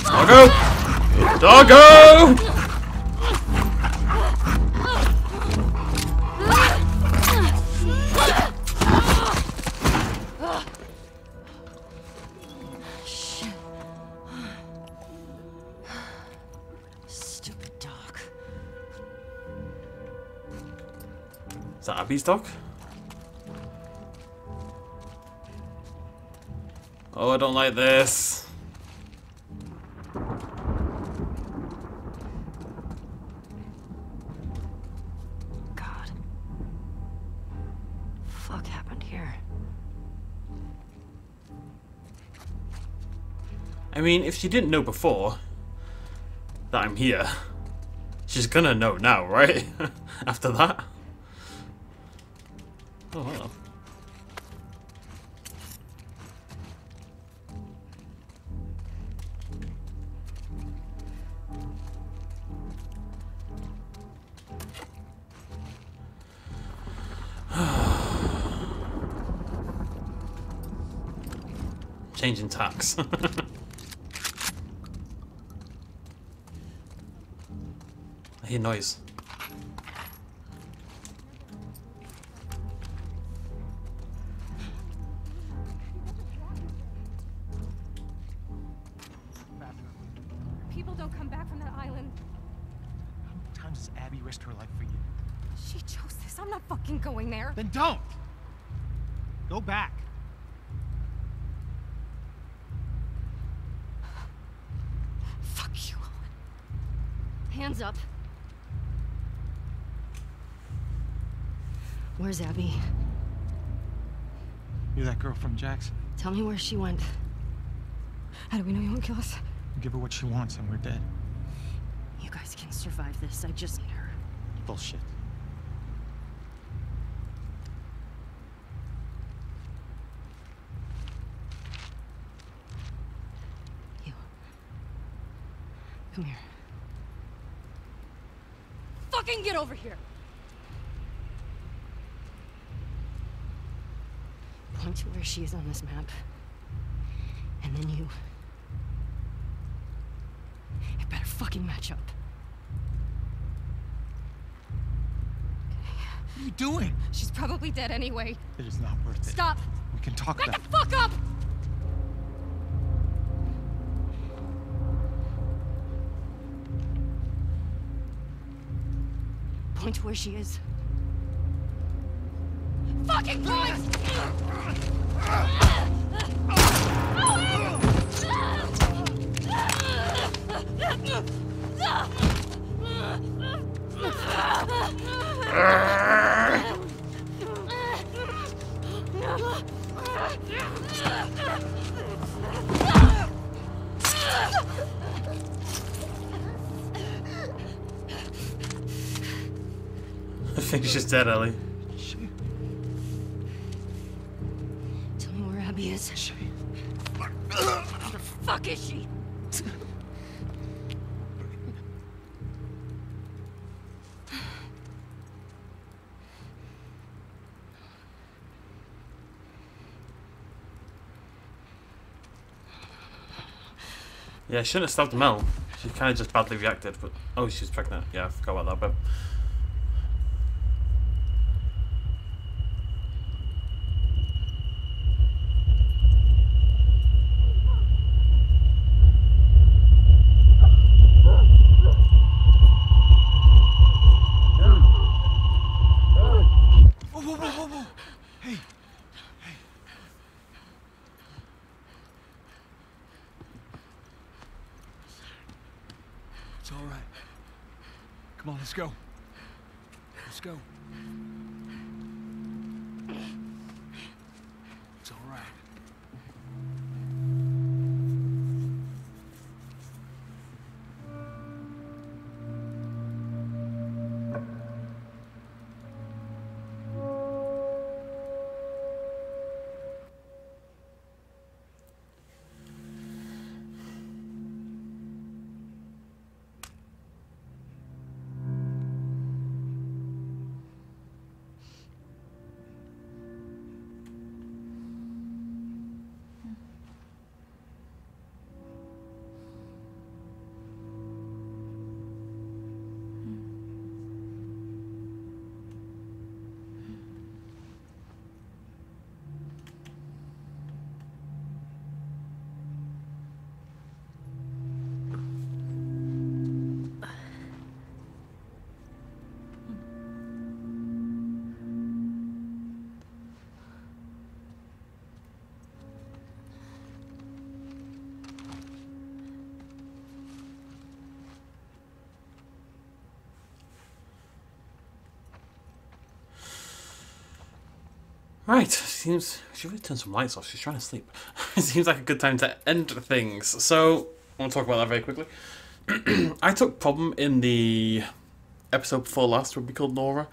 Doggo! Doggo! Shit. Stupid dog. Is that Abby's dog? Oh, I don't like this. I mean, if she didn't know before that I'm here, she's gonna know now, right? After that? Oh, well. Changing tacks. I hear noise. People don't come back from that island. How many times has Abby risked her life for you? She chose this. I'm not fucking going there. Then don't! Go back. Fuck you, Owen. Hands up. Where's Abby? You're that girl from Jackson. Tell me where she went. How do we know you won't kill us? Give her what she wants and we're dead. You guys can survive this. I just need her. Bullshit. Come here. Fucking get over here! Point to where she is on this map. And then you. It better fucking match up. What are you doing? She's probably dead anyway. It is not worth it. Stop! We can talk about it. Back the fuck up! Point to where she is. Fucking Christ! I think she's dead, Ellie. Tell me where Abby is. Where the fuck is she? Yeah, I shouldn't have stabbed Mel. She kind of just badly reacted, but... Oh, she's pregnant. Yeah, I forgot about that, but... Let's go. It's all right. Right, seems she really turned some lights off. She's trying to sleep. It seems like a good time to end things. So I want to talk about that very quickly. I took problem in the episode before last, would be called Nora,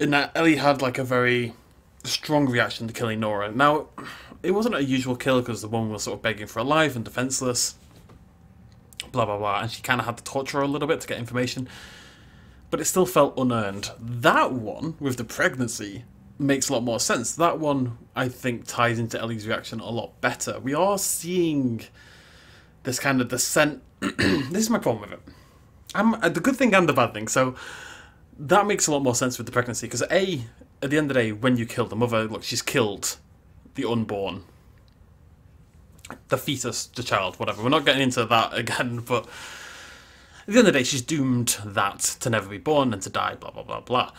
in that Ellie had like a very strong reaction to killing Nora. Now, it wasn't a usual kill because the woman was sort of begging for her life and defenseless, blah blah blah, and she kind of had to torture her a little bit to get information, but it still felt unearned. That one with the pregnancy makes a lot more sense. That one, I think, ties into Ellie's reaction a lot better. We are seeing this kind of descent. This is my problem with it. The good thing and the bad thing. So that makes a lot more sense with the pregnancy, because A, at the end of the day, when you kill the mother, look, she's killed the unborn, the fetus, the child, whatever. We're not getting into that again, but at the end of the day, she's doomed that to never be born and to die, blah, blah, blah, blah.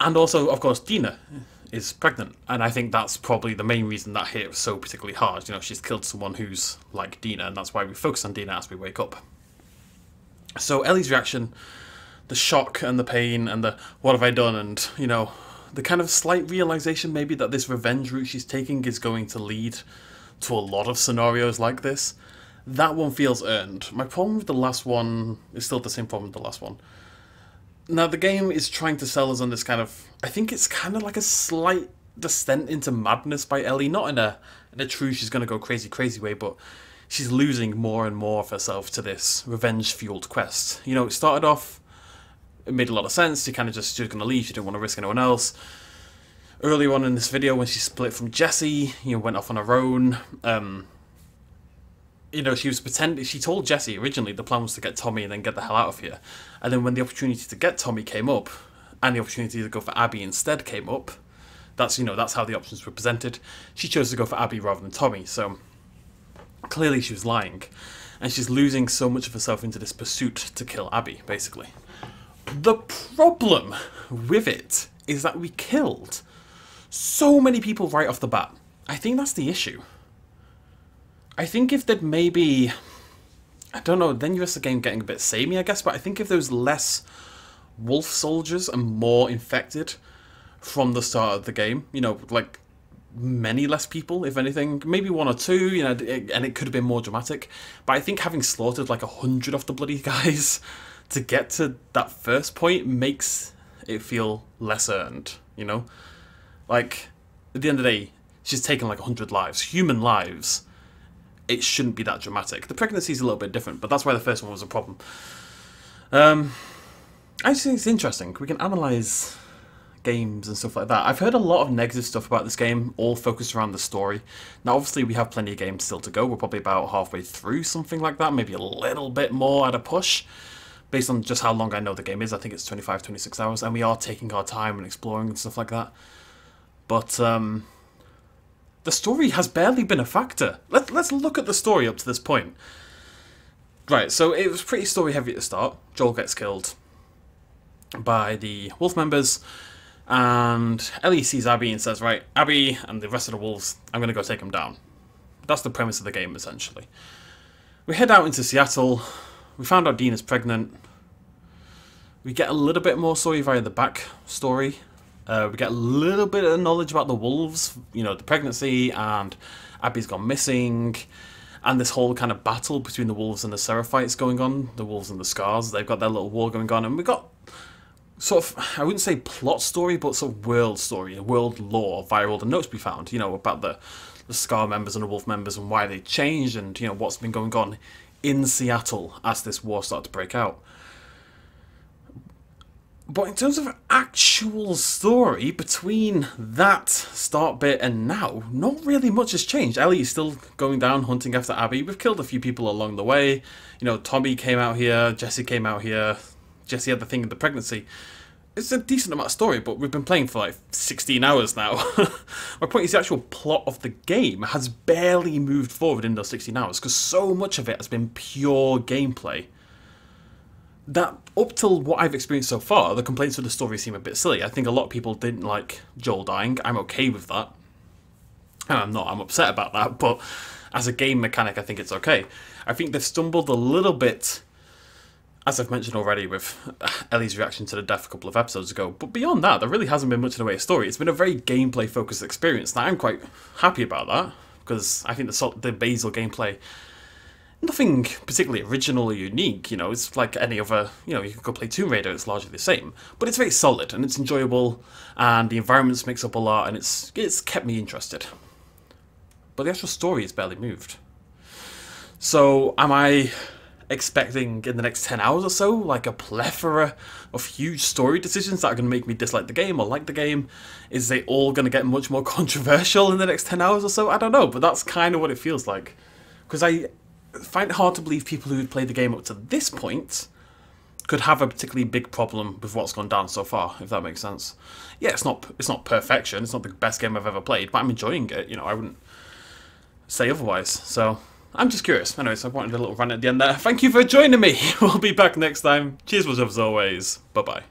And also, of course, Dina is pregnant, and I think that's probably the main reason that hit was so particularly hard. You know, she's killed someone who's like Dina, and that's why we focus on Dina as we wake up. So Ellie's reaction, the shock and the pain and the what have I done, and, you know, the kind of slight realization maybe that this revenge route she's taking is going to lead to a lot of scenarios like this, that one feels earned. My problem with the last one is still the same problem with the last one. Now, the game is trying to sell us on this kind of... I think it's kind of like a slight descent into madness by Ellie. Not in a true she's going to go crazy way, but she's losing more and more of herself to this revenge-fueled quest. You know, it started off, it made a lot of sense. She kind of just, she was going to leave. She didn't want to risk anyone else. Earlier on in this video, when she split from Jesse, you know, went off on her own. You know, she was pretending, she told Jesse originally the plan was to get Tommy and then get the hell out of here. And then when the opportunity to get Tommy came up, and the opportunity to go for Abby instead came up, that's, you know, that's how the options were presented. She chose to go for Abby rather than Tommy, so clearly she was lying. And she's losing so much of herself into this pursuit to kill Abby, basically. The problem with it is that we killed so many people right off the bat. I think that's the issue. I think if there'd maybe, I don't know, then you risk the game getting a bit samey, I guess, but I think if there was less wolf soldiers and more infected from the start of the game, you know, like many less people, if anything, maybe one or two, you know, and it could have been more dramatic, but I think having slaughtered like 100 of the bloody guys to get to that first point makes it feel less earned, you know? Like, at the end of the day, she's taken like 100 lives, human lives. It shouldn't be that dramatic. The pregnancy's a little bit different, but that's why the first one was a problem. I just think it's interesting. We can analyse games and stuff like that. I've heard a lot of negative stuff about this game, all focused around the story. Now, obviously, we have plenty of games still to go. We're probably about halfway through, something like that, maybe a little bit more at a push. Based on just how long I know the game is, I think it's 25, 26 hours, and we are taking our time and exploring and stuff like that. But, the story has barely been a factor. Let's look at the story up to this point. Right, so it was pretty story-heavy at the start. Joel gets killed by the wolf members, and Ellie sees Abby and says, right, Abby and the rest of the wolves, I'm going to go take them down. That's the premise of the game, essentially. We head out into Seattle. We found out Dina's pregnant. We get a little bit more story via the back story. We get a little bit of knowledge about the wolves, you know, the pregnancy, and Abby's gone missing, and this whole kind of battle between the wolves and the Seraphites going on, the wolves and the Scars, they've got their little war going on, and we got sort of, I wouldn't say plot story, but sort of world story, world lore via all the notes we found, you know, about the Scar members and the wolf members and why they changed and, you know, what's been going on in Seattle as this war started to break out. But in terms of actual story, between that start bit and now, not really much has changed. Ellie is still going down, hunting after Abby. We've killed a few people along the way. You know, Tommy came out here, Jesse came out here. Jesse had the thing of the pregnancy. It's a decent amount of story, but we've been playing for like 16 hours now. My point is the actual plot of the game has barely moved forward in those 16 hours, because so much of it has been pure gameplay. That, up till what I've experienced so far, the complaints of the story seem a bit silly. I think a lot of people didn't like Joel dying. I'm okay with that. And I'm upset about that, but as a game mechanic, I think it's okay. I think they've stumbled a little bit, as I've mentioned already, with Ellie's reaction to the death a couple of episodes ago. But beyond that, there really hasn't been much in the way of story. It's been a very gameplay-focused experience. Now, I'm quite happy about that, because I think the basal gameplay, nothing particularly original or unique, you know, it's like any other, you know, you can go play Tomb Raider, it's largely the same. But it's very solid, and it's enjoyable, and the environments mix up a lot, and it's kept me interested. But the actual story is barely moved. So, am I expecting in the next 10 hours or so, like a plethora of huge story decisions that are going to make me dislike the game or like the game? Is they all going to get much more controversial in the next 10 hours or so? I don't know, but that's kind of what it feels like. Because I find it hard to believe people who have played the game up to this point could have a particularly big problem with what's gone down so far, if that makes sense. Yeah, it's not perfection, it's not the best game I've ever played, but I'm enjoying it, you know, I wouldn't say otherwise. So, I'm just curious. Anyways, I wanted a little rant at the end there. Thank you for joining me! We'll be back next time. Cheers as always. Bye-bye.